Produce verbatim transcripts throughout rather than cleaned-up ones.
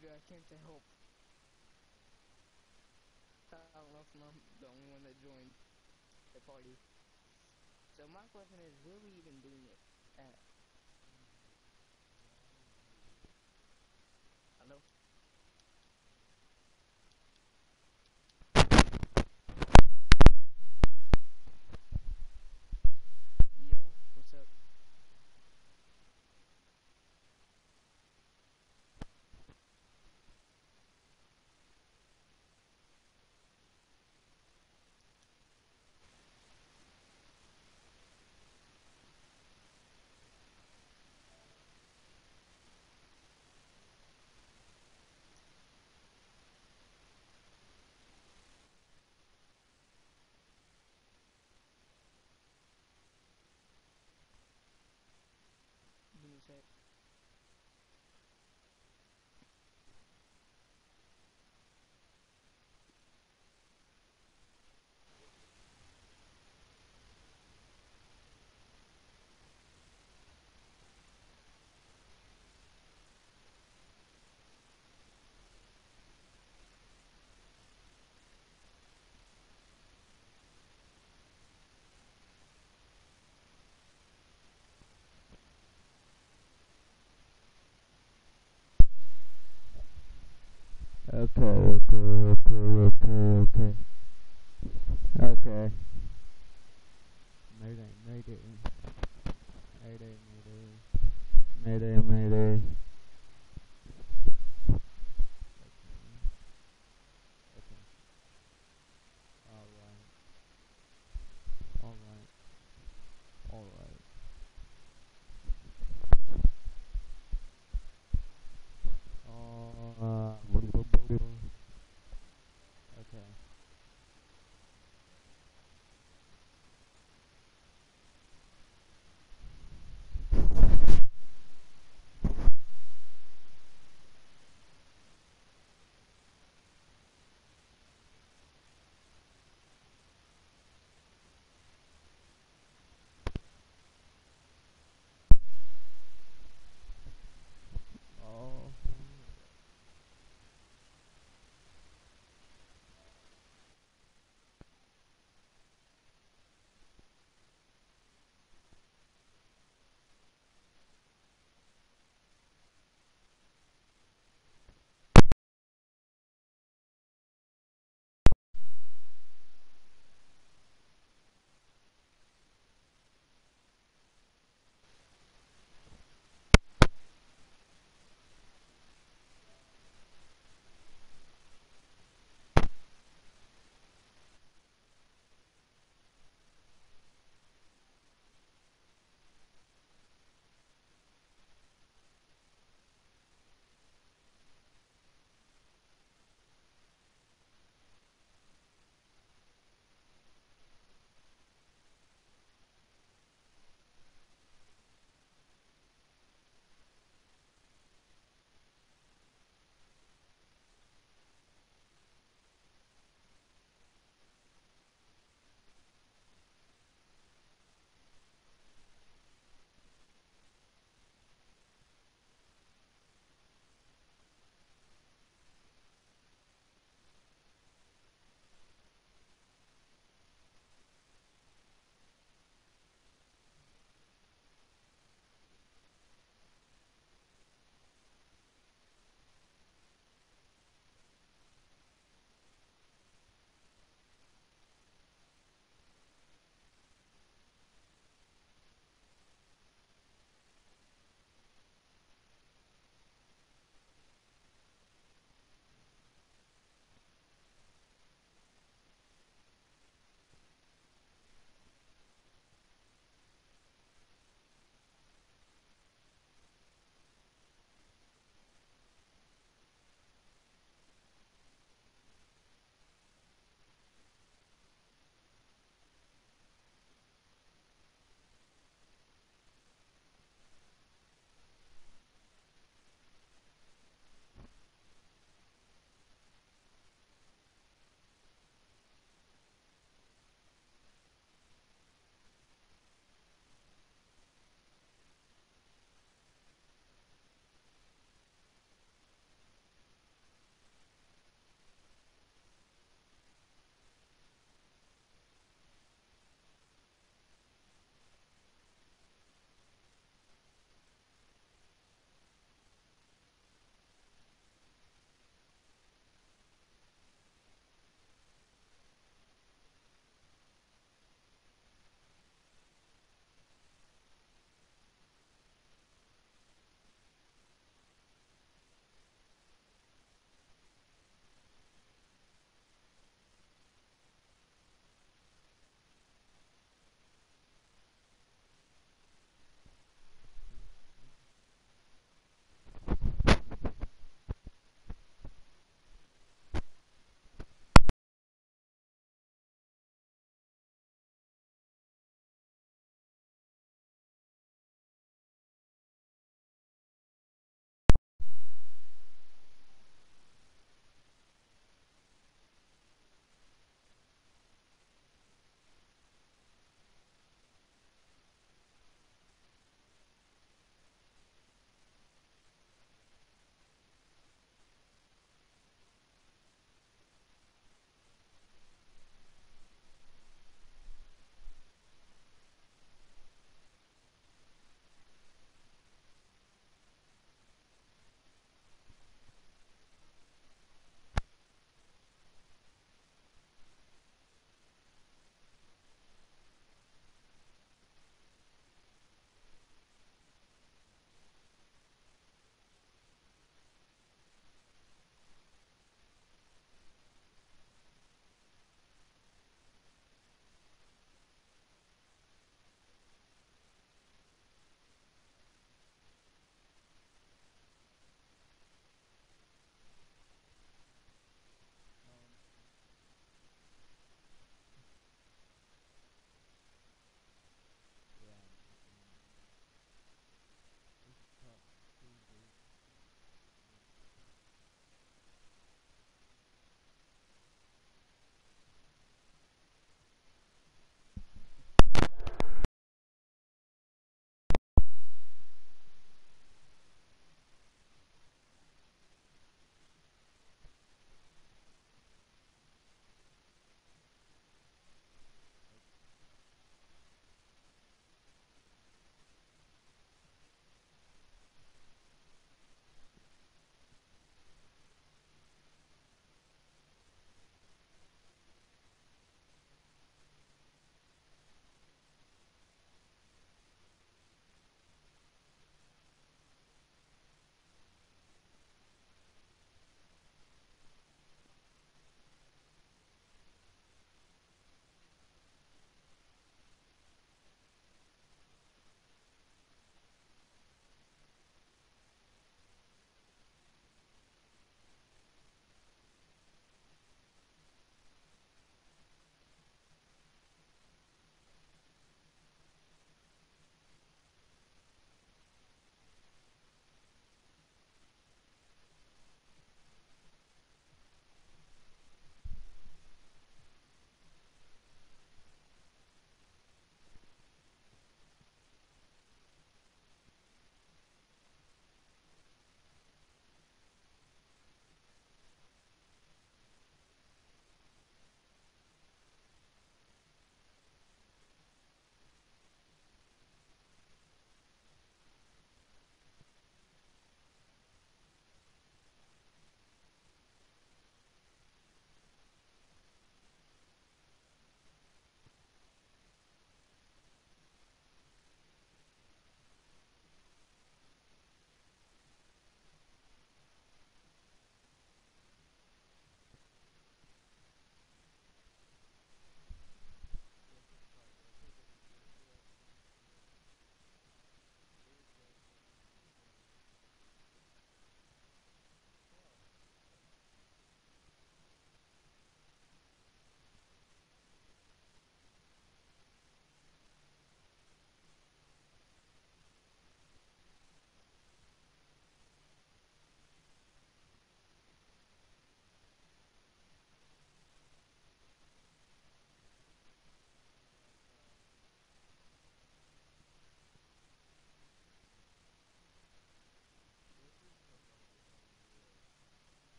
dude, I can't say hope. I don't know if I'm the only one that joined the party. So my question is, were we even doing it at? Hello? It. Okay, okay, okay, okay, okay. Okay. Mayday, mayday. Mayday, mayday. Mayday, mayday.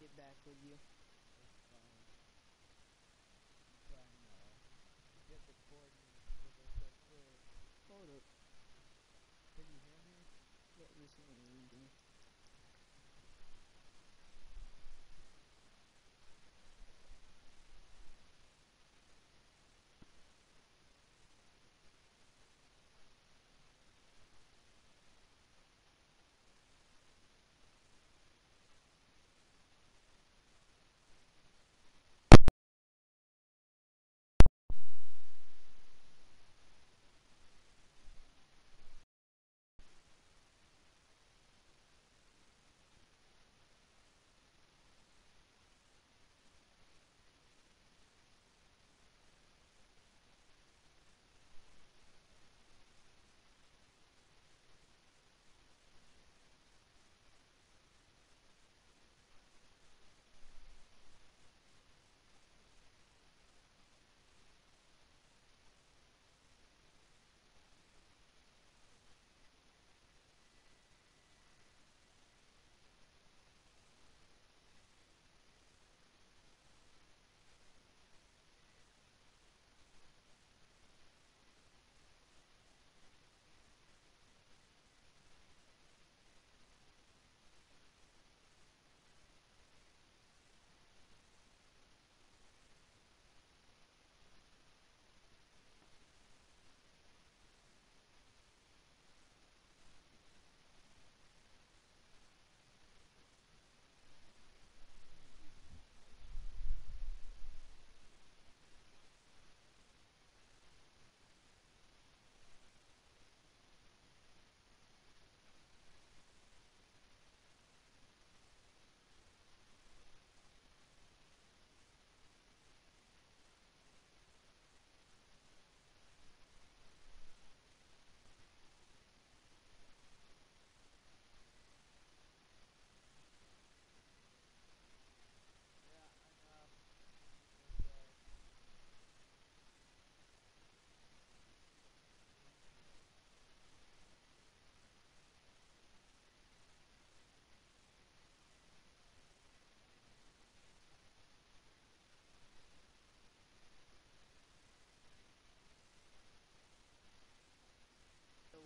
get back with you. It's fine. I'm trying to uh, get the coordinates for this up there. Hold up. Can you hear me? What is this doing?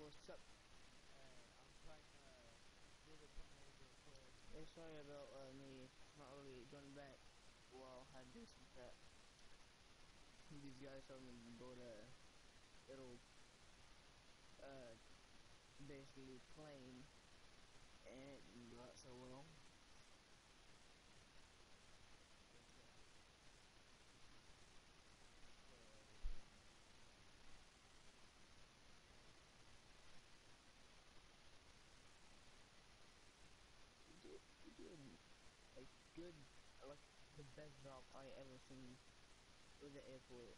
What's up? Uh, I'm trying to do the commander for it. Hey, sorry about uh, me not really going back while I do some crap. These guys told me to go to little, uh, basically plane, and it got so long. Good, like the best job I ever seen with the airport.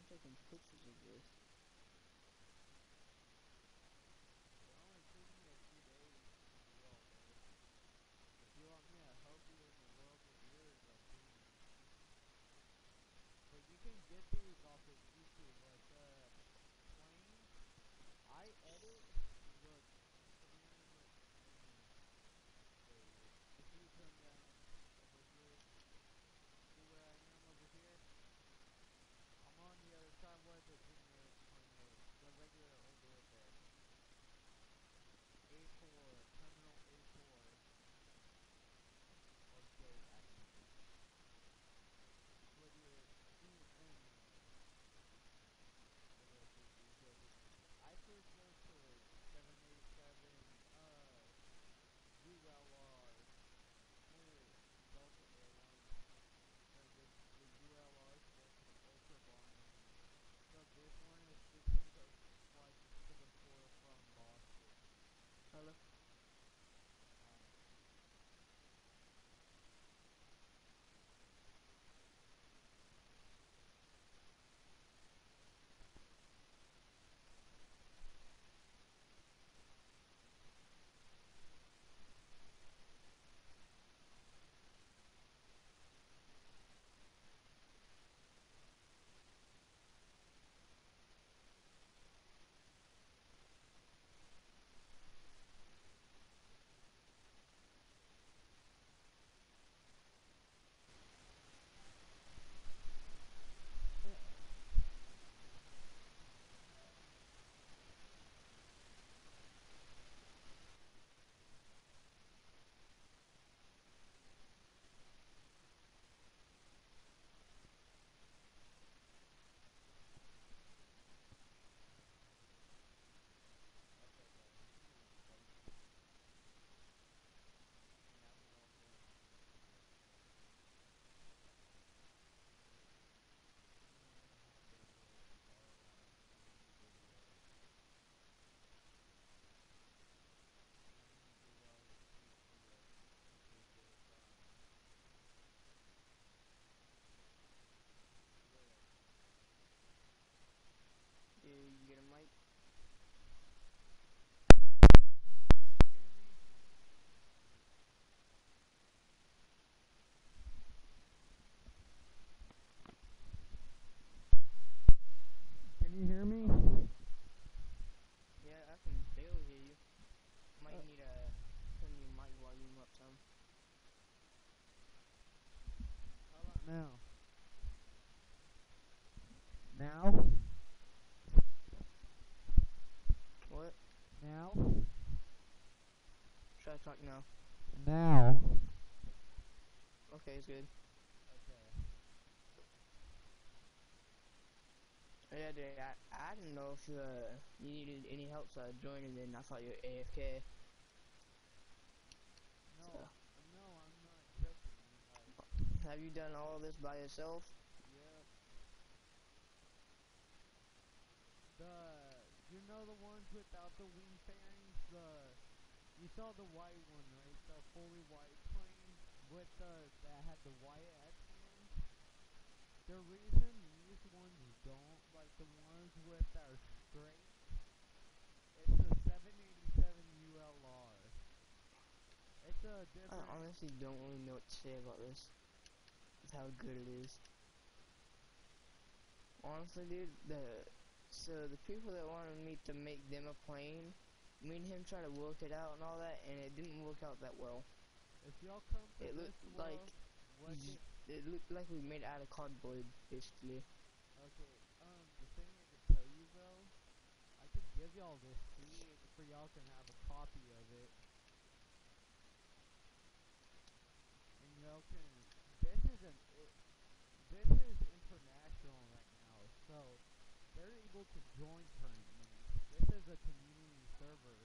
I'm taking pictures of this. It only took me a few days to do all this. If you want me to help you in the world of yours, I'll do it. But you can get these off of YouTube, like the uh, plane. I edit the if you come down over here, see where I am over here? On the other side where the thing is. Now, now, what? Now, try to talk now. Now. Okay, it's good. Okay. Yeah, dude, I, I didn't know if uh, you needed any help, so I joined, and then I thought you were A F K. No, so. No, I'm not joking. Like, have you done all this by yourself? Yeah. The, you know the ones without the wing fairings? The, you saw the white one, right? The fully white plane with the, that had the white X-wings? The reason these ones don't, like the ones with our straight, it's a seven eighty-seven U L R. It's a different... I honestly don't really know what to say about this. It's how good it is. Honestly, dude, the... So, the people that wanted me to make them a plane, me and him tried to work it out and all that, and it didn't work out that well. If y'all come to it looked this like... World, it? it looked like we made out of cardboard, basically. Okay, um, the thing I could tell you, though, I could give y'all this key for y'all can have a copy of it. Can, this is an, it, this is international right now, so they're able to join currently. This is a community server.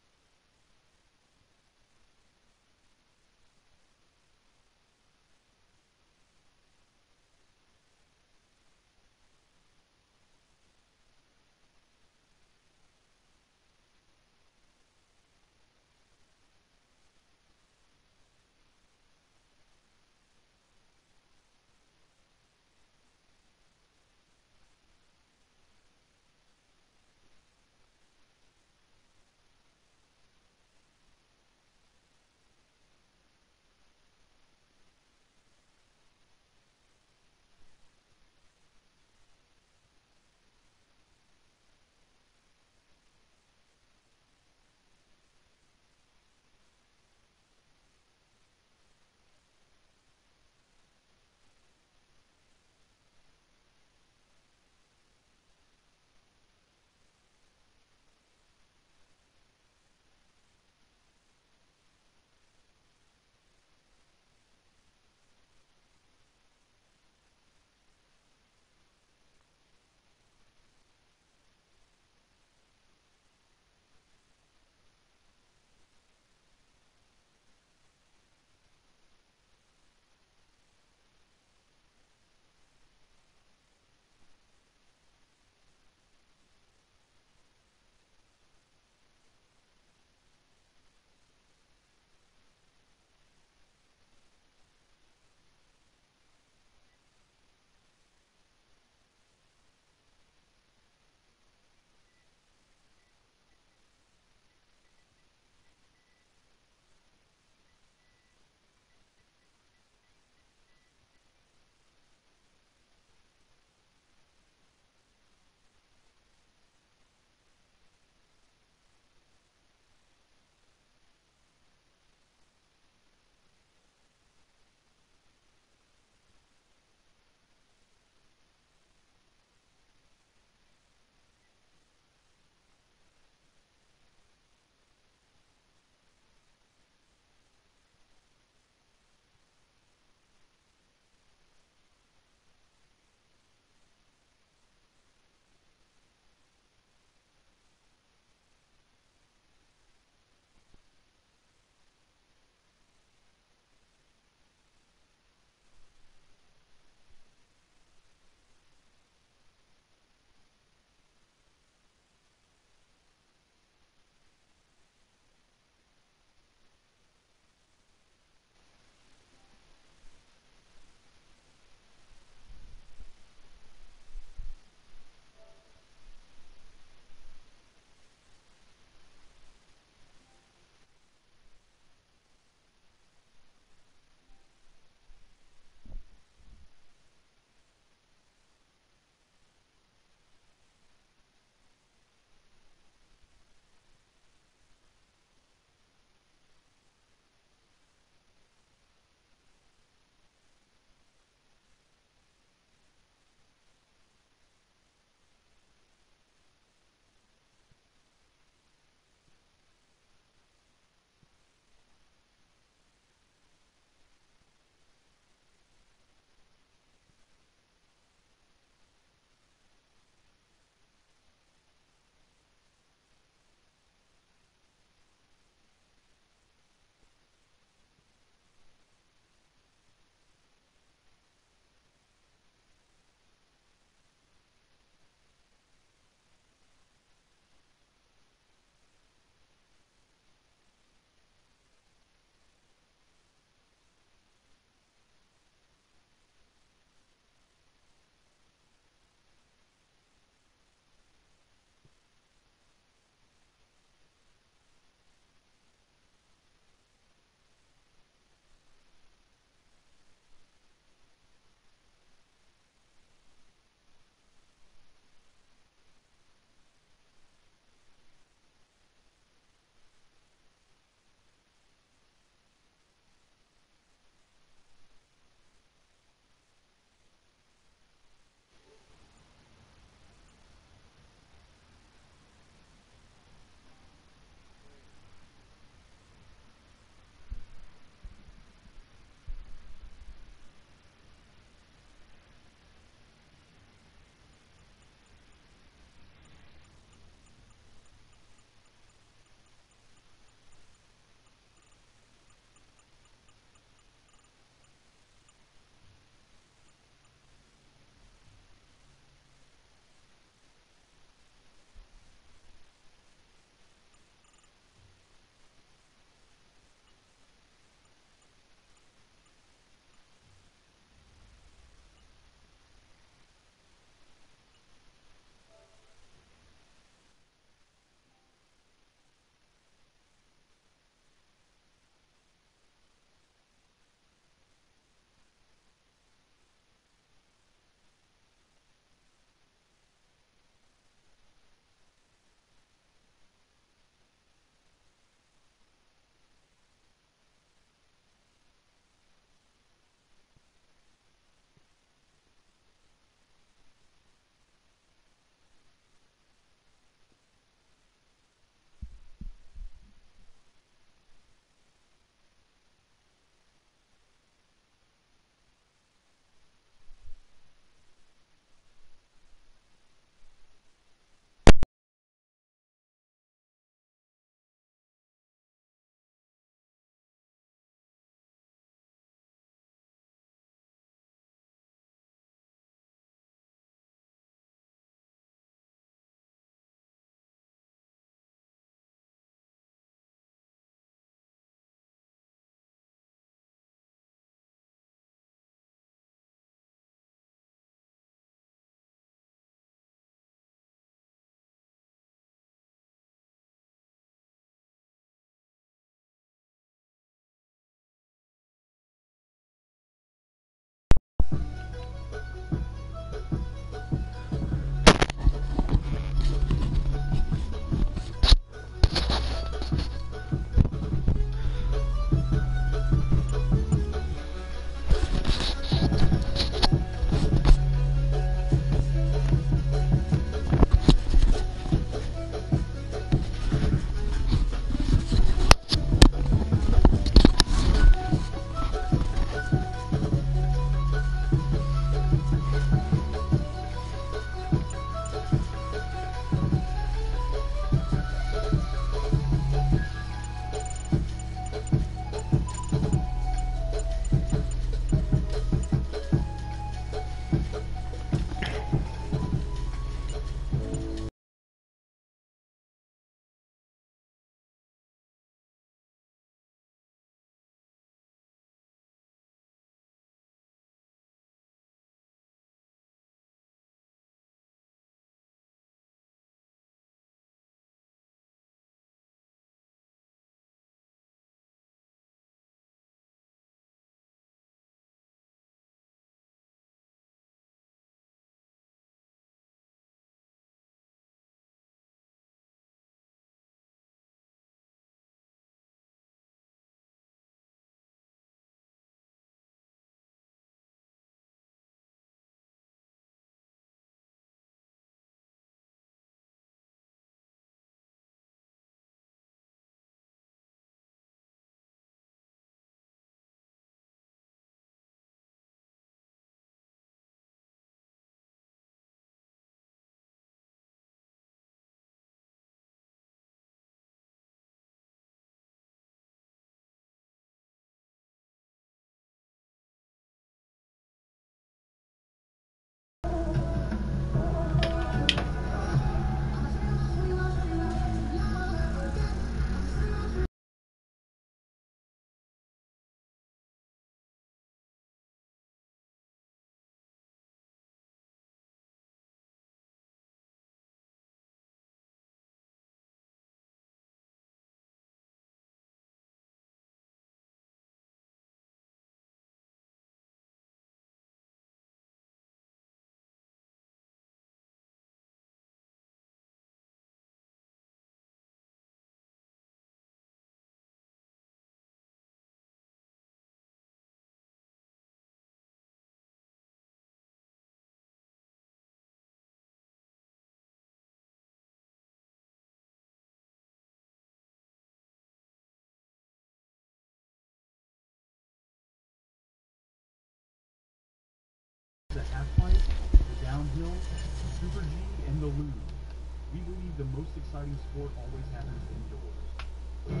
the most exciting sport always happens indoors.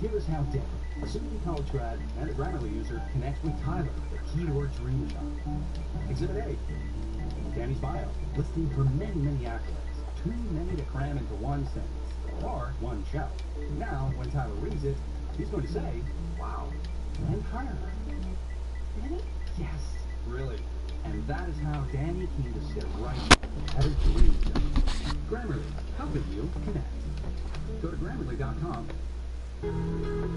Here is how Devin, a City College grad and a Grammarly user, connects with Tyler, the keyword dream job. Exhibit A, Danny's bio, listing her many, many accolades, too many to cram into one sentence, or one shout. Now, when Tyler reads it, he's going to say, wow, and hire her. Really? Yes, really. And that is how Danny came to sit right at her dream job. Grammarly, how could you connect? Go to Grammarly dot com. Thank you.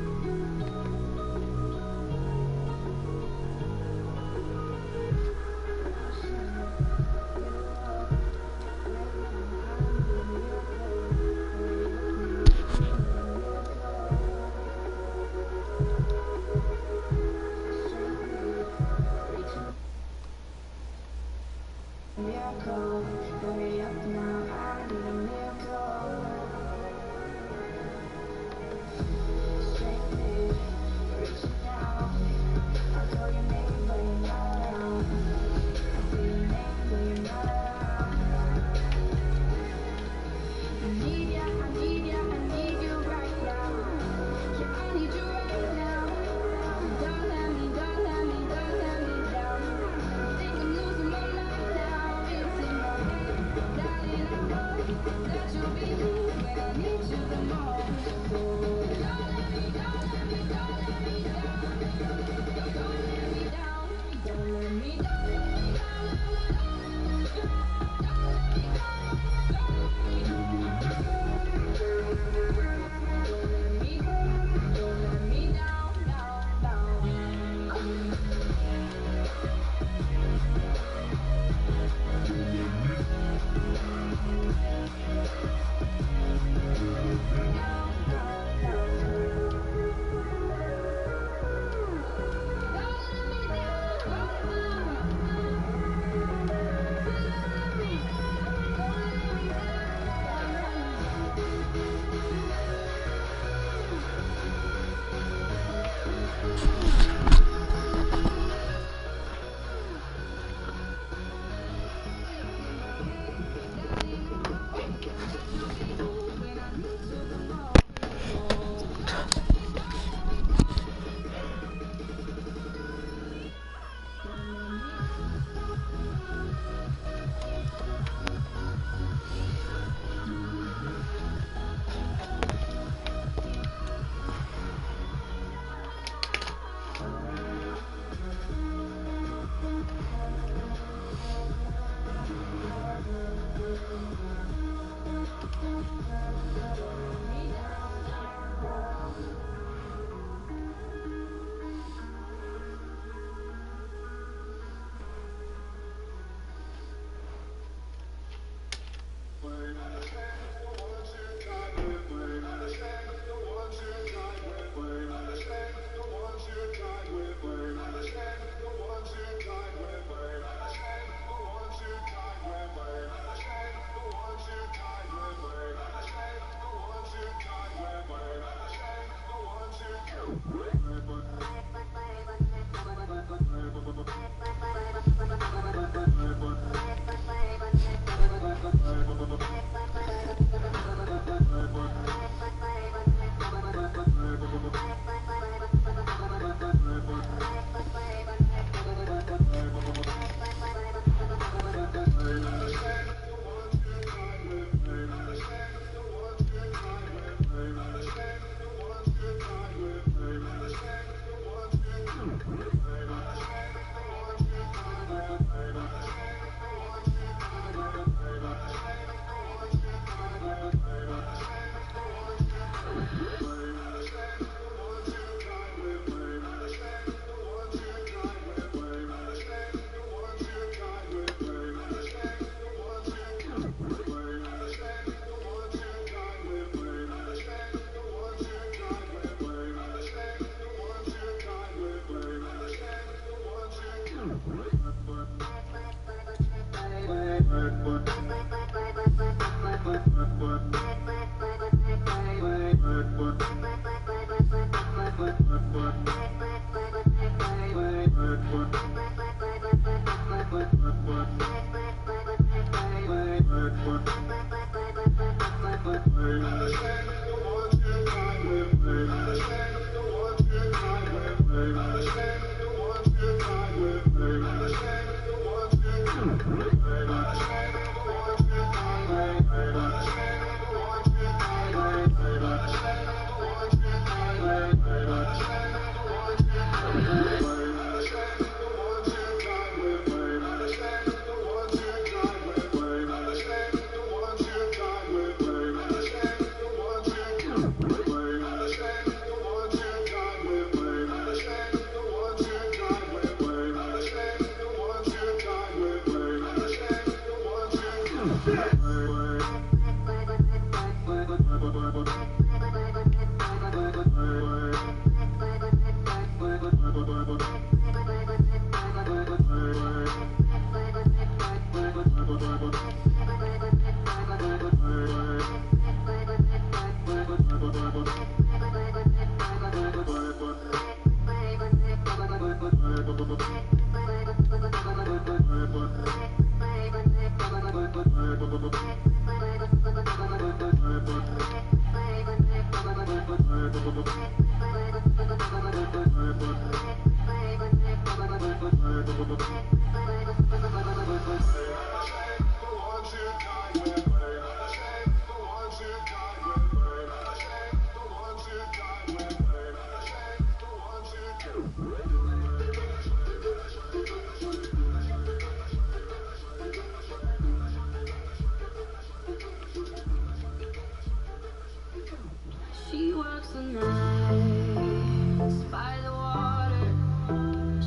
She works the nights by the water.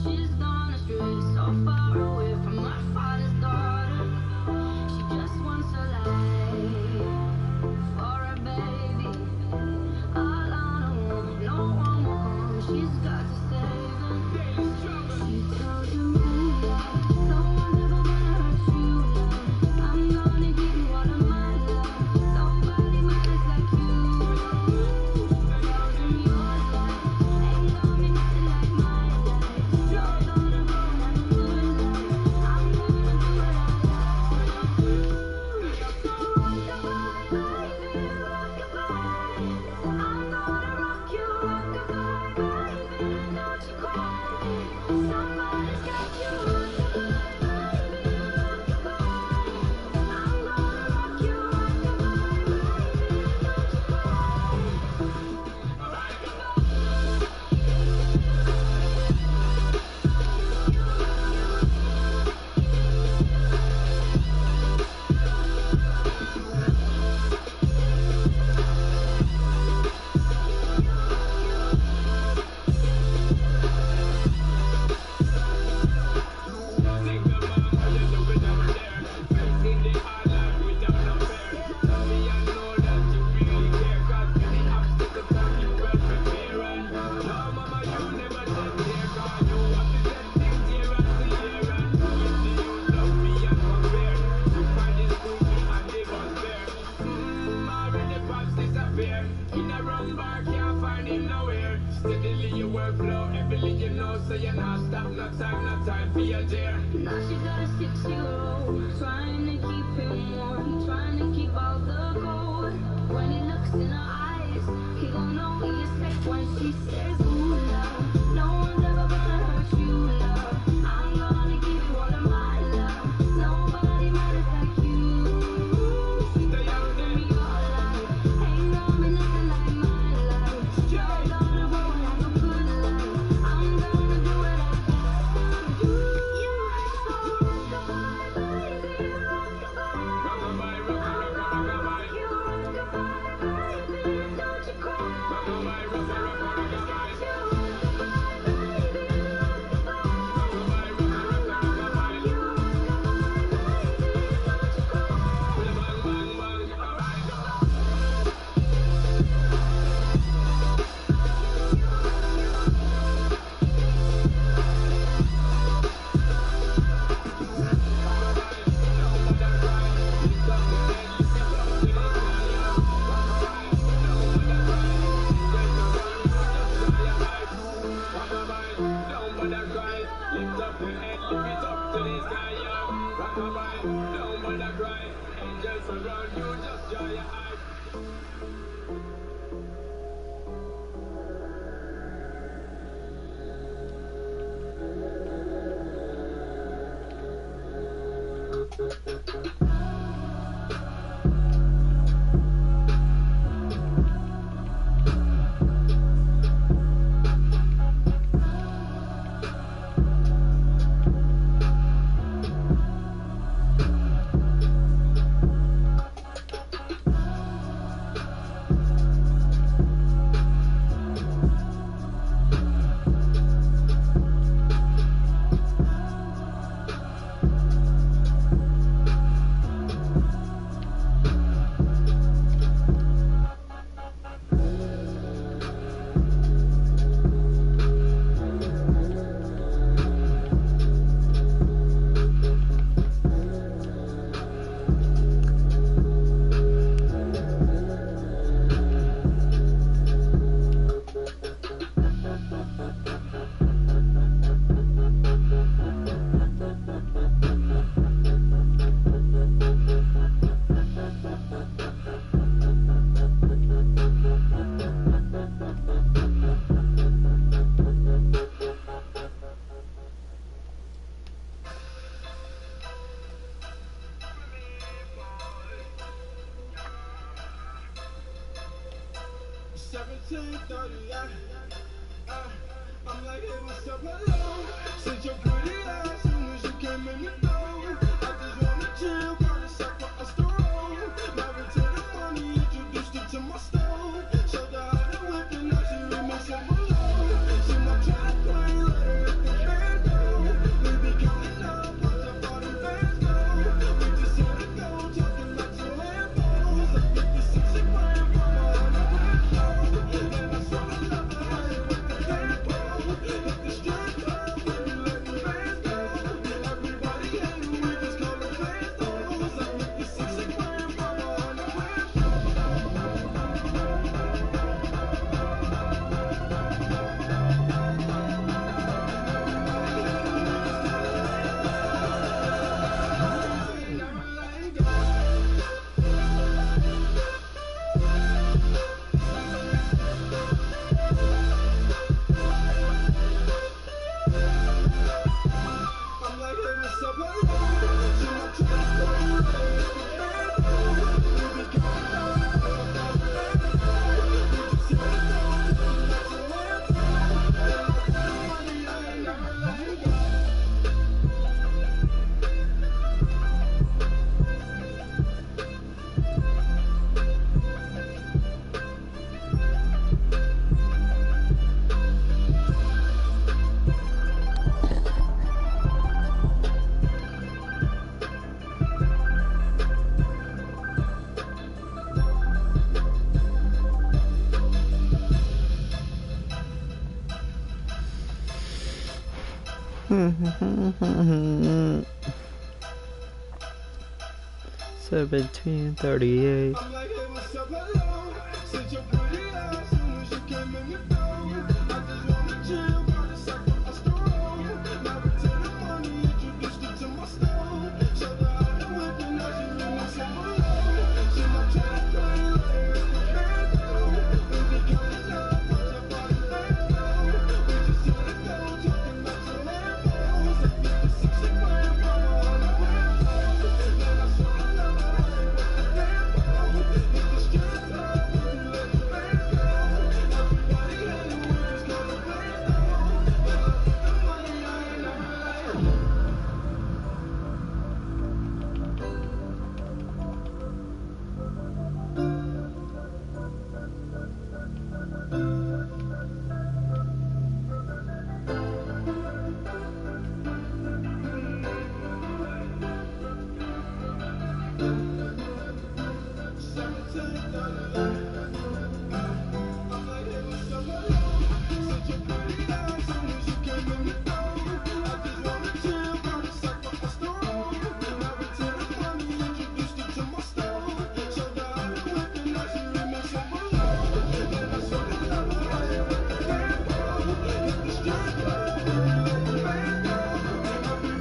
She's gone astray, so far away from my father's daughter. She just wants a life for a baby, all on her own, no one will come. She's got to save her. She tells me. So you're not stop, no time, no time for your dear. Now she got a six-year-old, trying to keep him warm, trying to keep out the cold. When he looks in her eyes, he gon' know he is safe when she says, ooh, love, no one's ever gonna hurt you, love. I'm gonna give you all of my love. Nobody matters like you. Give me your love. Ain't no nothing like my love. You're gonna roll like a good love. I'm gonna ten thirty, I, I, I'm like, hey, what's up, hello? Since your pretty eyes, soon as you came in the door, I just wanna chill, party suck for us to roll. Married to the money, introduced her to my stove. Showed her how to whip and now she leave me some alone. She not trying to play, let her hit the handle. We be counting up, watching for the fans go. We just let it go, talking like some Lambos. I get the sexy grand mama on the window. And I swear I love her, I ain't with the tempo. Hit the strip club, baby, let the fans go. Everybody hating, we just call them Fantos. I get the sexy grand mama on the window. Never let it go. I'm like, hey, what's up, hello? She my chest, boy, you better hit the handle. We be counting up, watching for the fans go. We just let it go, talking like some Lambos. And I get the money, I ain't never let it go. seventeen thirty-eight. I'm like, hey, what's up, hello? Since your pretty eyes, soon as you came in the door, I just wanna chill, party suck for us to roll. Married to the money, introduced her to my stove. Showed her how to whip and now she leave me some alone. She not trying to play, let her hit the handle. We be counting up, watching for the fans go.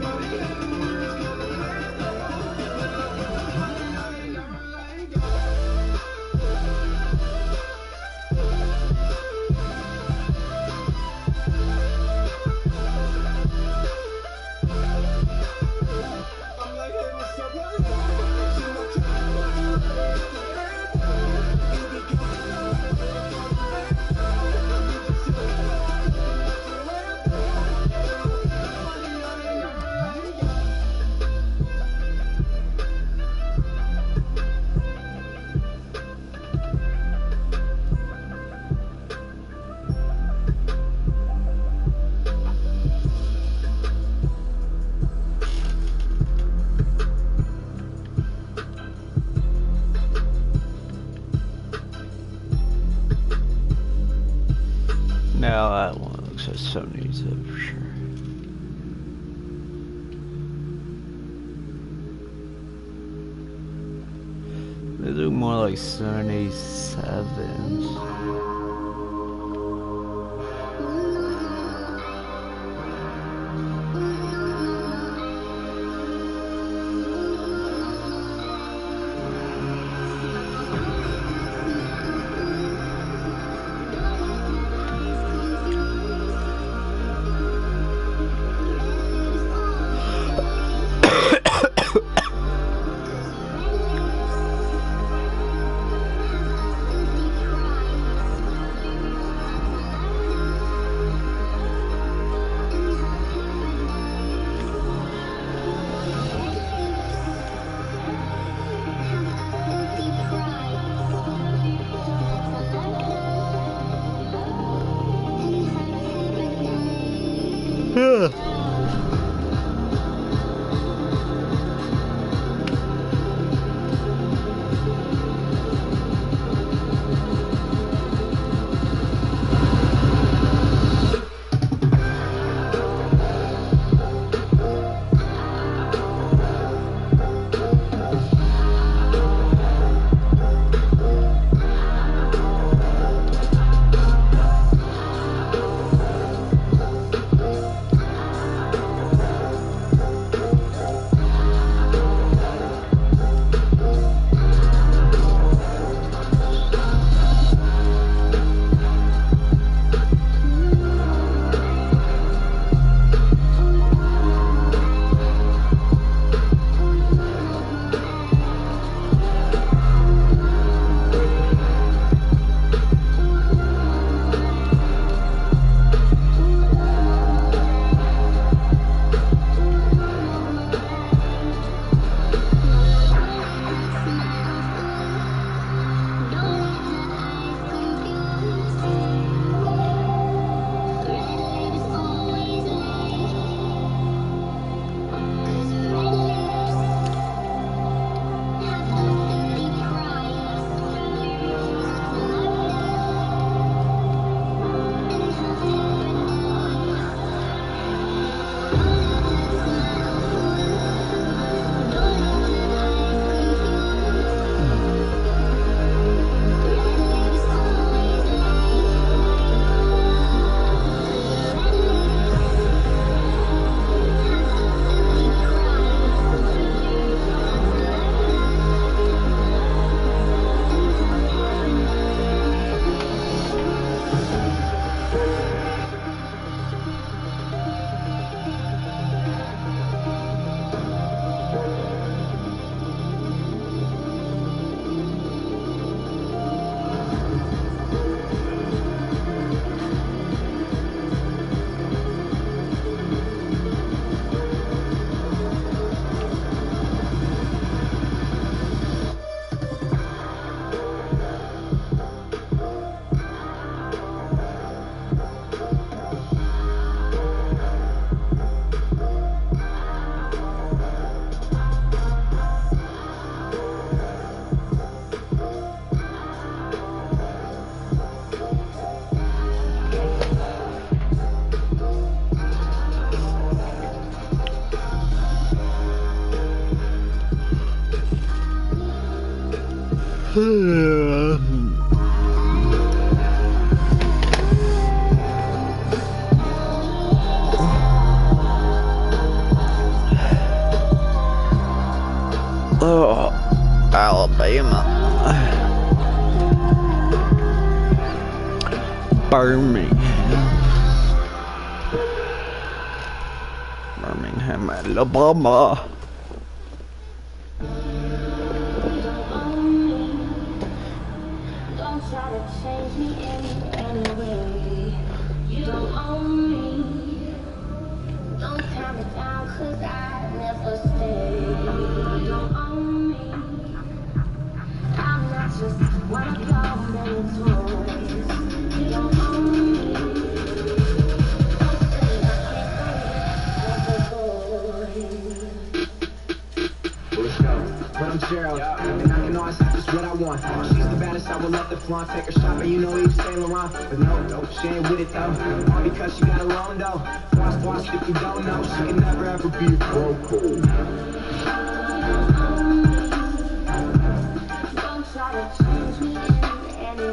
We just let it go, talking like some Lambos. I get the sexy grand mama on the window. And I swear I love her, I ain't with the tempo. Hit the strip club, baby, let the fans go. Everybody hating, we just call them Fantos. And I get the money, I ain't never let it go. No, that one looks like seventy-seven for sure. They look more like seventy-sevens. Oh, Alabama. Birmingham. Birmingham, Alabama. Take her shopping, you know he's Saint Laurent, but no, no, she ain't with it though. All because she got a loan though. Watch, watch, if you don't know, she can never ever be a girl cool. Don't try to change me in any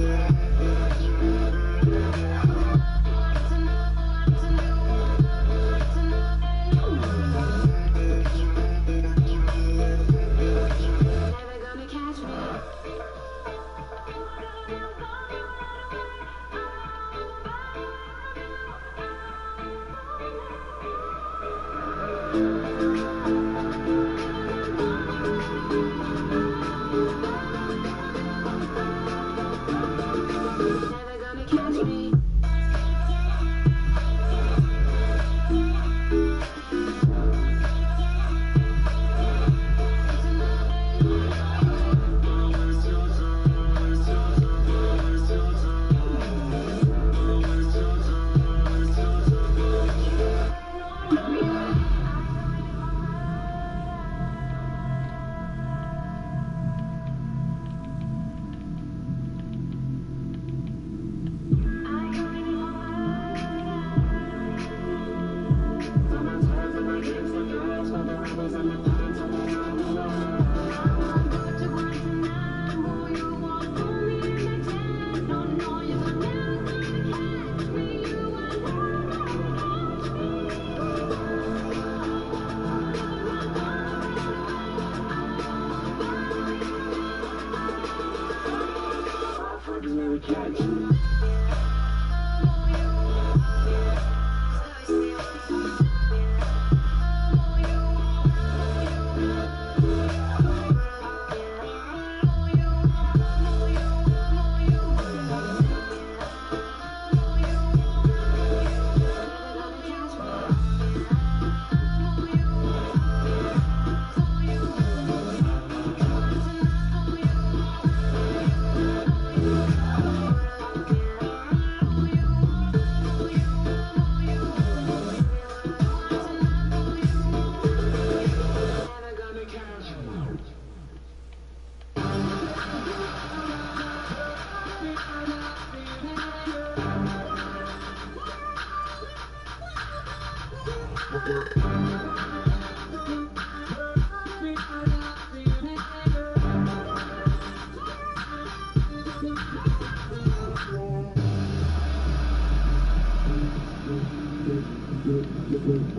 Yeah.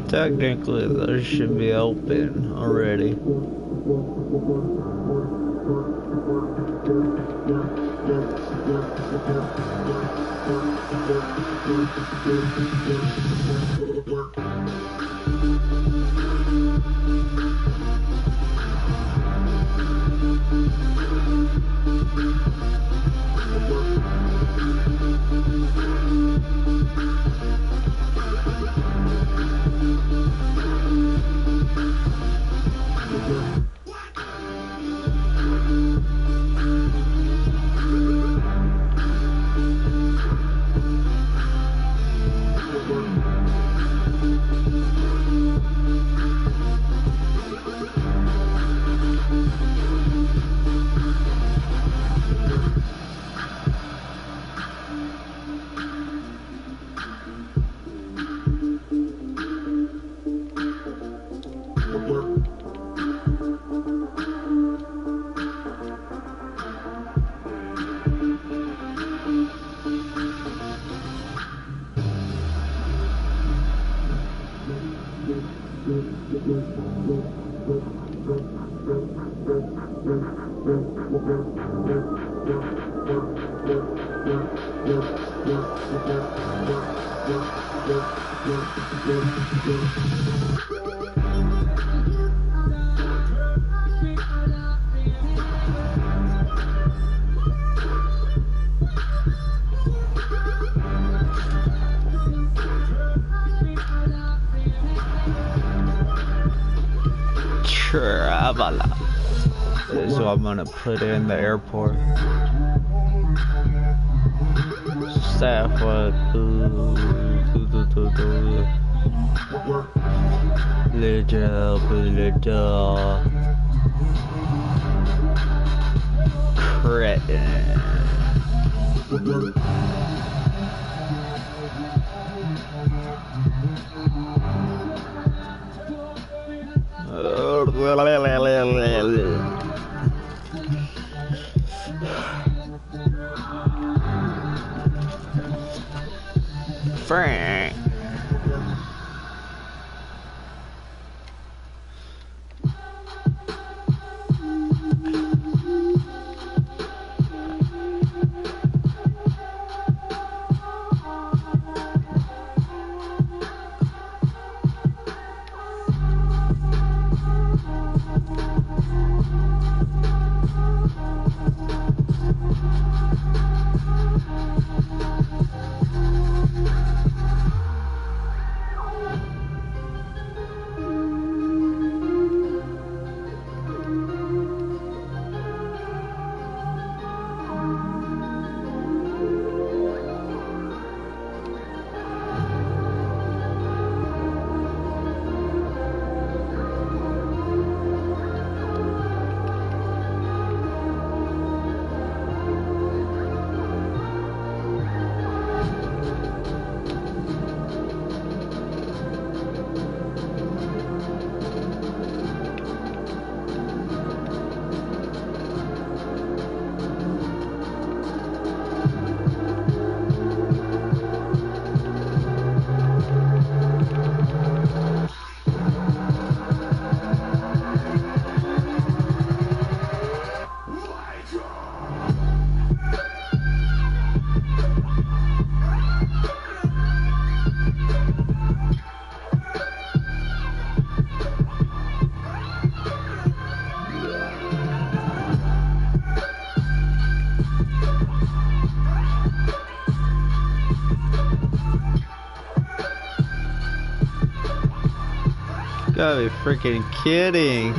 Technically, those should be open already. Travala. This is what I'm gonna put in the airport. Staff what little little cretin. Frank. Gotta be freaking kidding.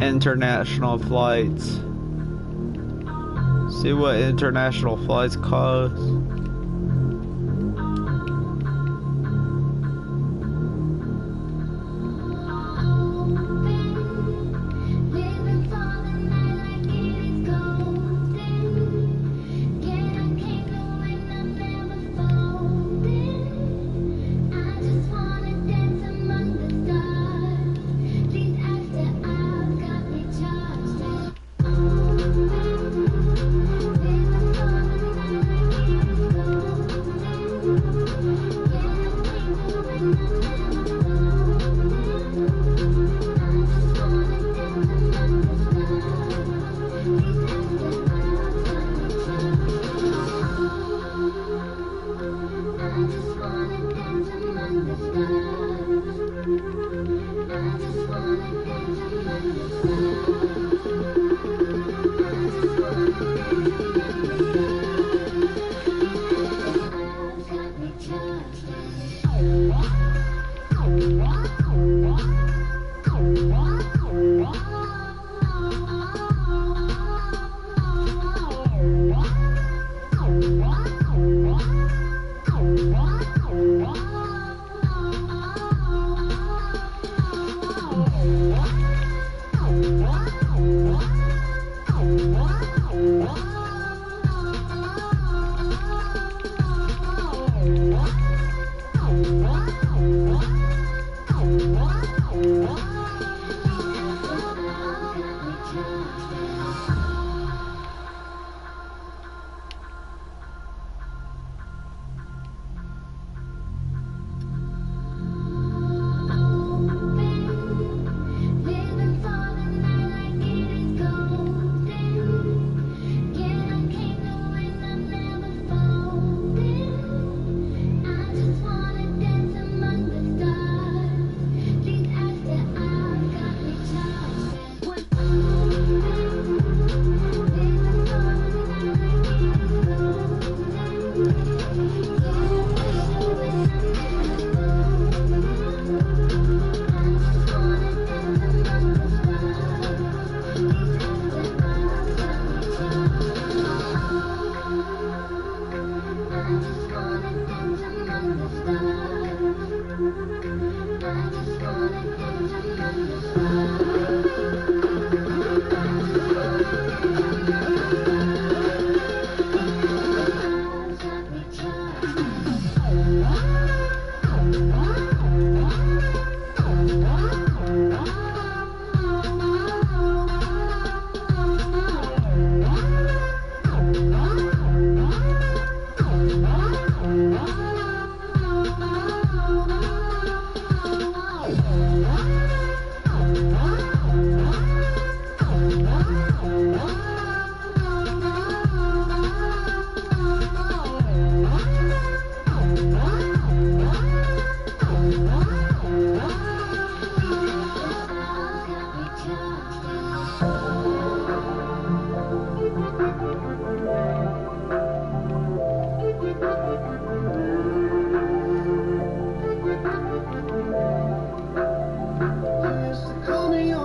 International flights. See what international flights cost. Wow.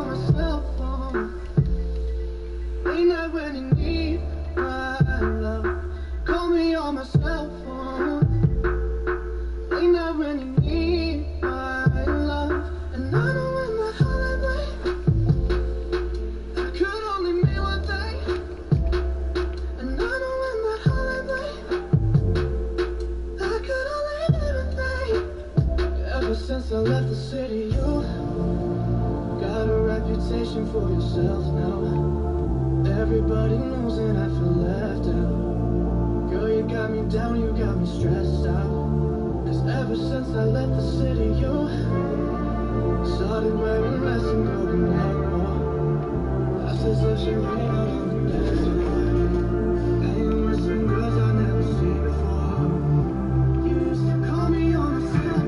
Since I left the city, you got a reputation for yourself now. Everybody knows and I feel left out. Girl, you got me down, you got me stressed out. Cause ever since I left the city, you started wearing less and going out more. I said, let's you right out on the dance floor. And you were some girls I never seen before. You used to call me on the cell phone.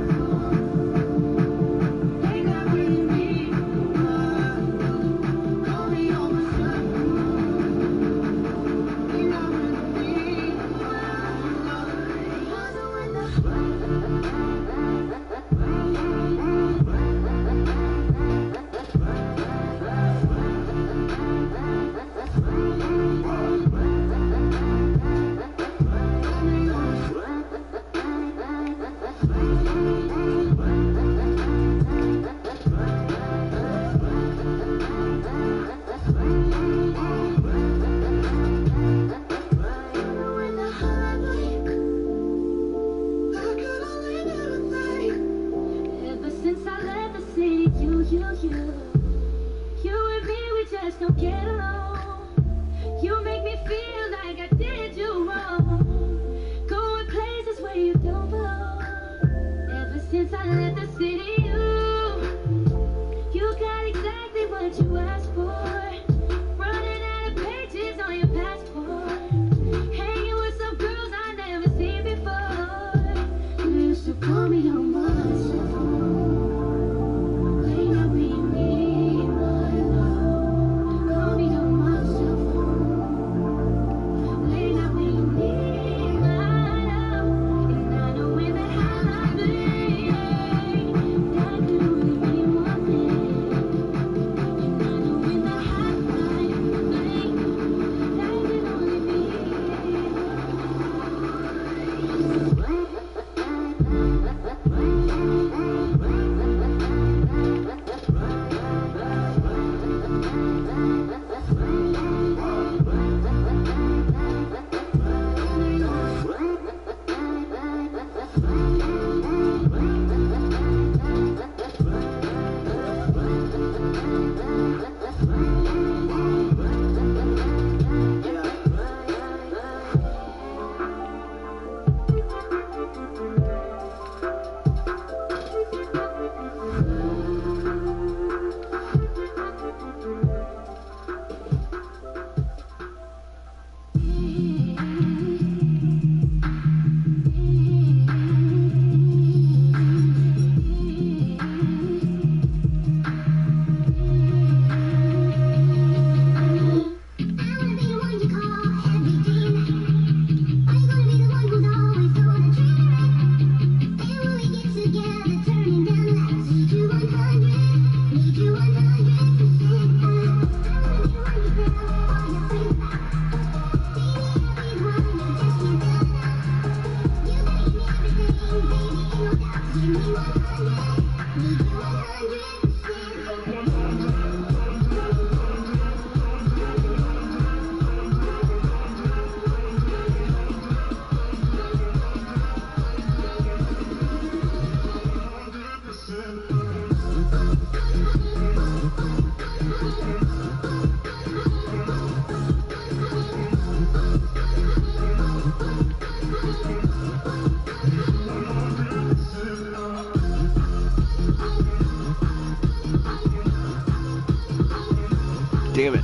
Damn it.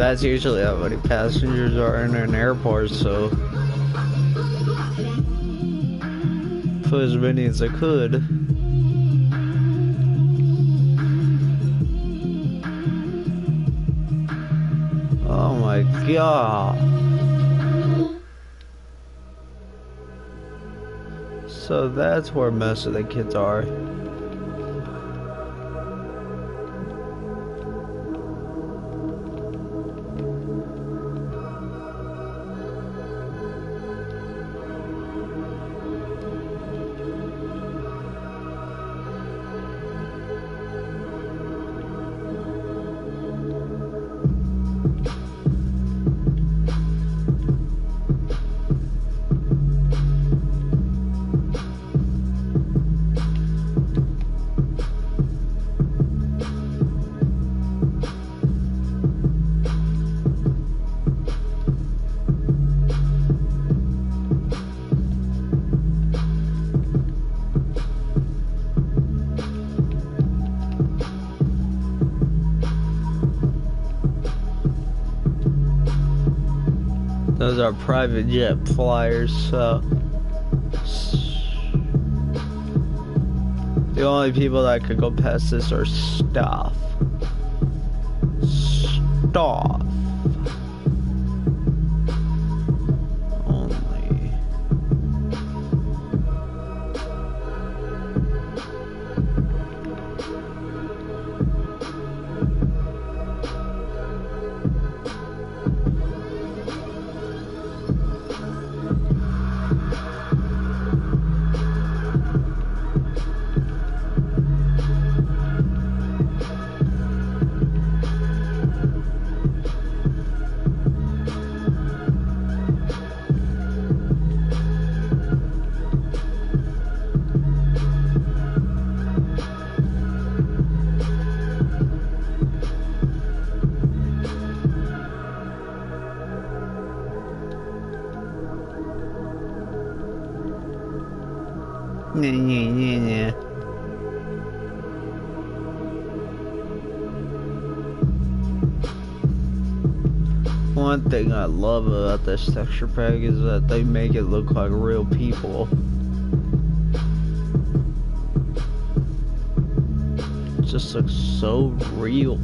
that's usually how many passengers are in an airport, so put as many as I could. Oh my god. So that's where most of the kids are. Those are private jet flyers, so the only people that could go past this are staff. Staff. Only. One thing I love about this texture pack is that they make it look like real people. It just looks so real.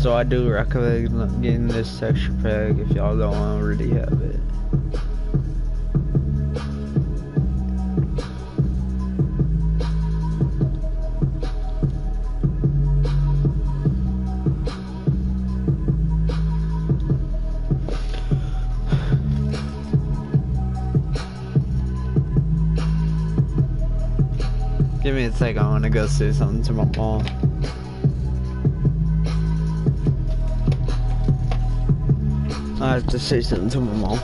So I do recommend getting this texture pack if y'all don't already have it. Give me a second, I want to go say something to my mom. I have to say something to my mom.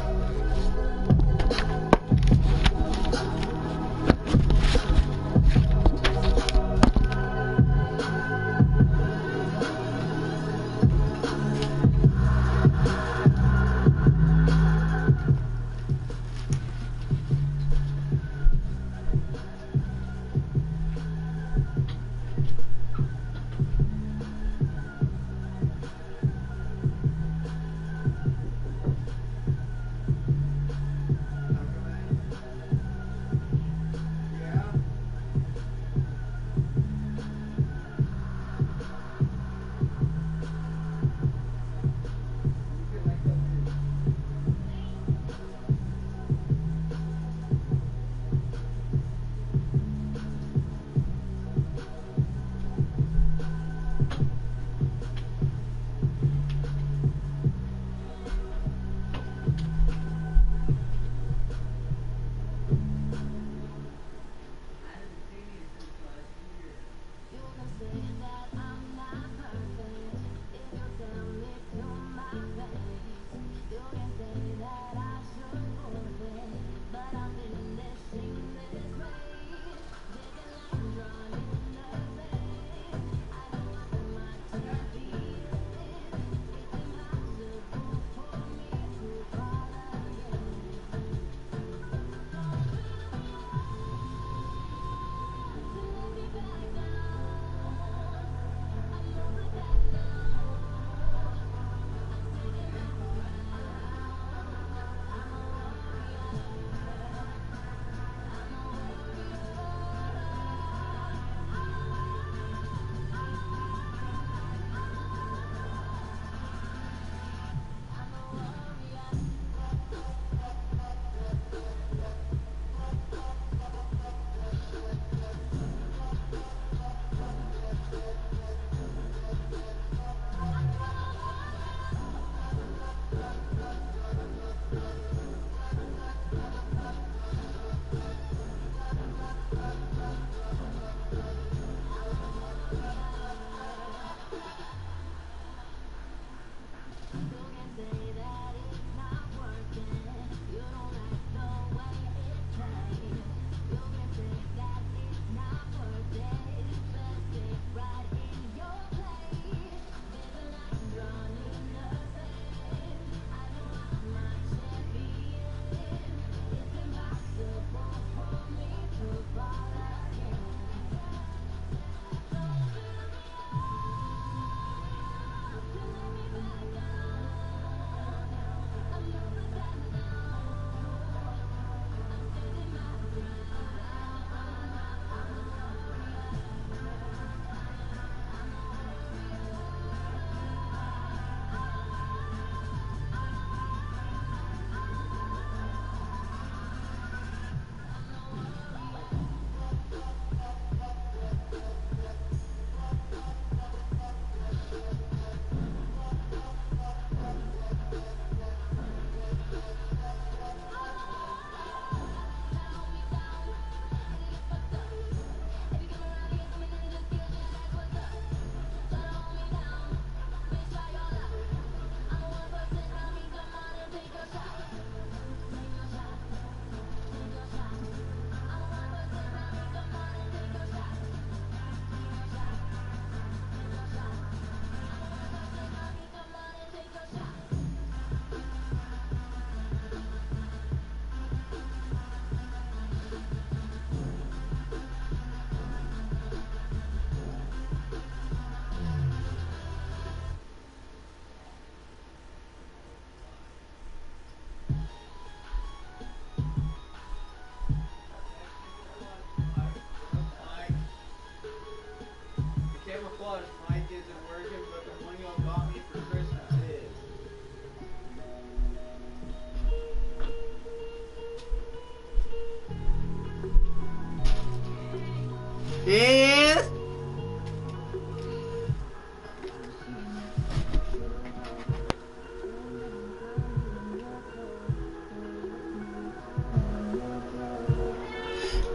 Yes.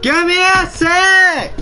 Give me a sec.